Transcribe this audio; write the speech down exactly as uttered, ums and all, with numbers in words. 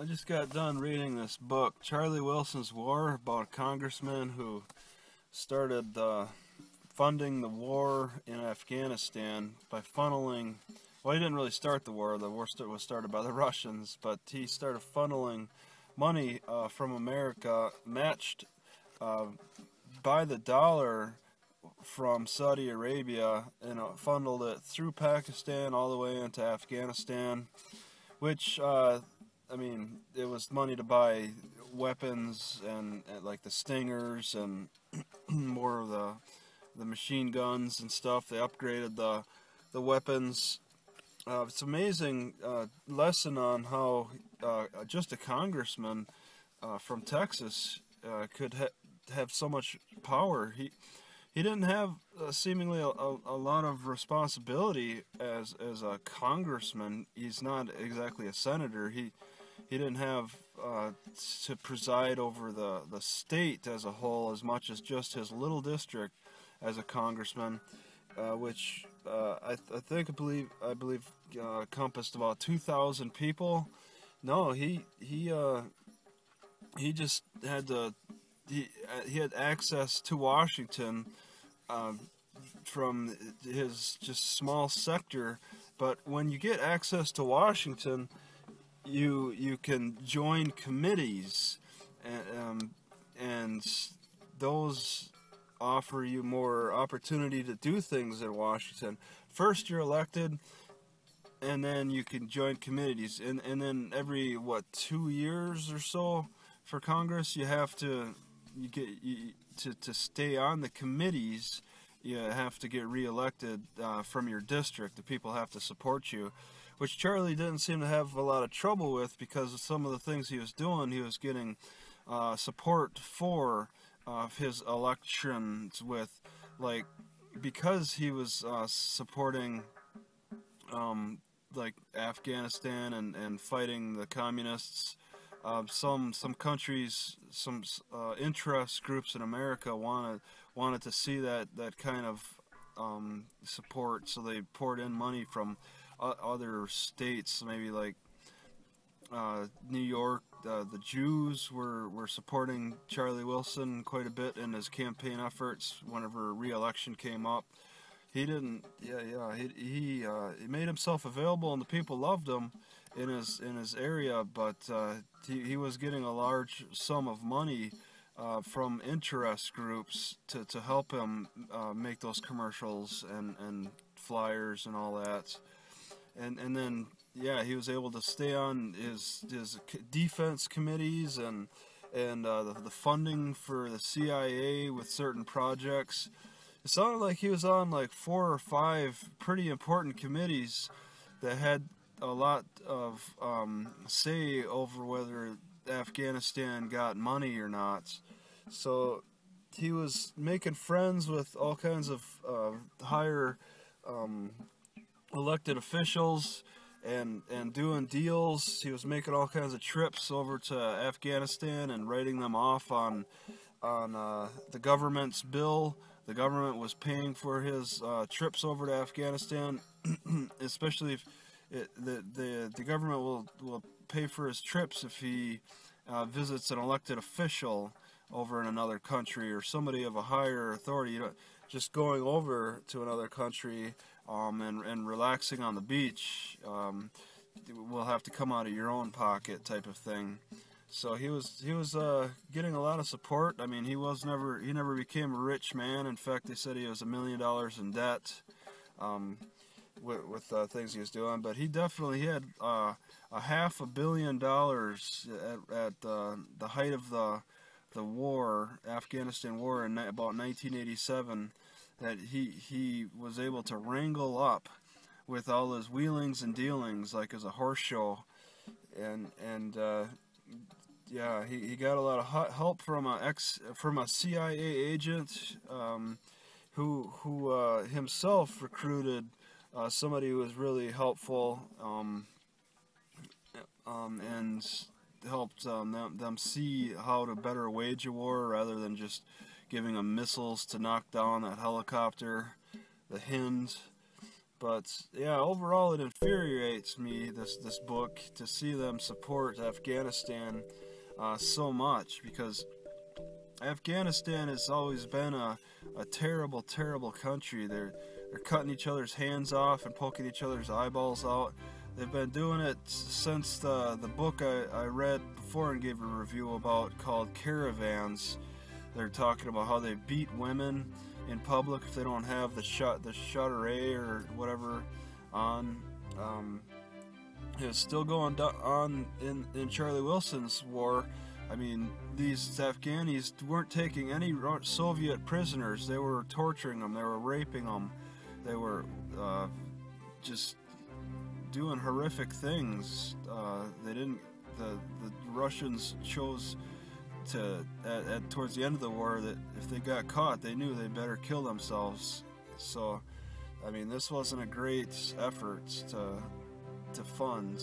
I just got done reading this book, Charlie Wilson's War, about a congressman who started uh, funding the war in Afghanistan by funneling, well, he didn't really start the war, the war was started by the Russians, but he started funneling money uh, from America, matched uh, by the dollar from Saudi Arabia, and uh, funneled it through Pakistan all the way into Afghanistan, which, uh, I mean, it was money to buy weapons and, and like the Stingers and more of the the machine guns and stuff. They upgraded the the weapons. Uh, it's amazing uh, lesson on how uh, just a congressman uh, from Texas uh, could ha have so much power. He he didn't have uh, seemingly a, a, a lot of responsibility as as a congressman. He's not exactly a senator. He he didn't have uh, to preside over the the state as a whole as much as just his little district as a congressman, uh, which uh, I, th I think I believe I believe uh, encompassed about two thousand people. No, he he uh, he just had to he he had access to Washington uh, from his just small sector. But when you get access to Washington, you you can join committees, and um, and those offer you more opportunity to do things in Washington. First you're elected, and then you can join committees, and and then every what two years or so for Congress you have to you get you, to to stay on the committees. You have to get reelected uh, from your district. The people have to support you, which Charlie didn't seem to have a lot of trouble with, because of some of the things he was doing, he was getting uh, support for of his elections with, like, because he was uh, supporting um, like Afghanistan and, and fighting the communists. Uh, some some countries, some uh, interest groups in America wanted wanted to see that that kind of um, support, so they poured in money from uh, other states, maybe like uh, New York. Uh, the Jews were, were supporting Charlie Wilson quite a bit in his campaign efforts. Whenever re-election came up, he didn't. Yeah, yeah. He he, uh, he made himself available, and the people loved him in his in his area. But uh, he he was getting a large sum of money uh, from interest groups to to help him uh, make those commercials and and flyers and all that, and and then. Yeah, he was able to stay on his his defense committees and and uh, the, the funding for the C I A with certain projects. It sounded like he was on like four or five pretty important committees that had a lot of um, say over whether Afghanistan got money or not. So he was making friends with all kinds of uh, higher um, elected officials. And, and doing deals. He was making all kinds of trips over to Afghanistan and writing them off on on uh, the government's bill. The government was paying for his uh, trips over to Afghanistan, especially if it, the, the the government will, will pay for his trips if he uh, visits an elected official over in another country, or somebody of a higher authority. You know, just going over to another country Um, and, and relaxing on the beach um, will have to come out of your own pocket, type of thing. So he was he was uh, getting a lot of support. I mean, he was never he never became a rich man. In fact, they said he was a million dollars in debt um, with, with uh, things he was doing. But he definitely had uh, a half a billion dollars at, at uh, the height of the the war, Afghanistan war, in about nineteen eighty-seven. That he he was able to wrangle up with all his wheelings and dealings, like as a horse show, and and uh, yeah, he, he got a lot of help from a ex from a C I A agent um, who who uh, himself recruited uh, somebody who was really helpful um, um, and helped um, them them see how to better wage a war rather than just giving them missiles to knock down that helicopter, the Hind. But yeah, overall it infuriates me, this, this book, to see them support Afghanistan uh, so much, because Afghanistan has always been a, a terrible, terrible country. They're, they're cutting each other's hands off and poking each other's eyeballs out. They've been doing it since the, the book I, I read before and gave a review about called Caravans. They're talking about how they beat women in public if they don't have the shot, the shutteray or whatever on. Um, it's still going on in, in Charlie Wilson's War. I mean, these Afghanis weren't taking any Soviet prisoners. They were torturing them. They were raping them. They were uh, just doing horrific things. Uh, they didn't. The the Russians chose to at, at towards the end of the war that if they got caught, they knew they better kill themselves. So, I mean, this wasn't a great effort to to fund.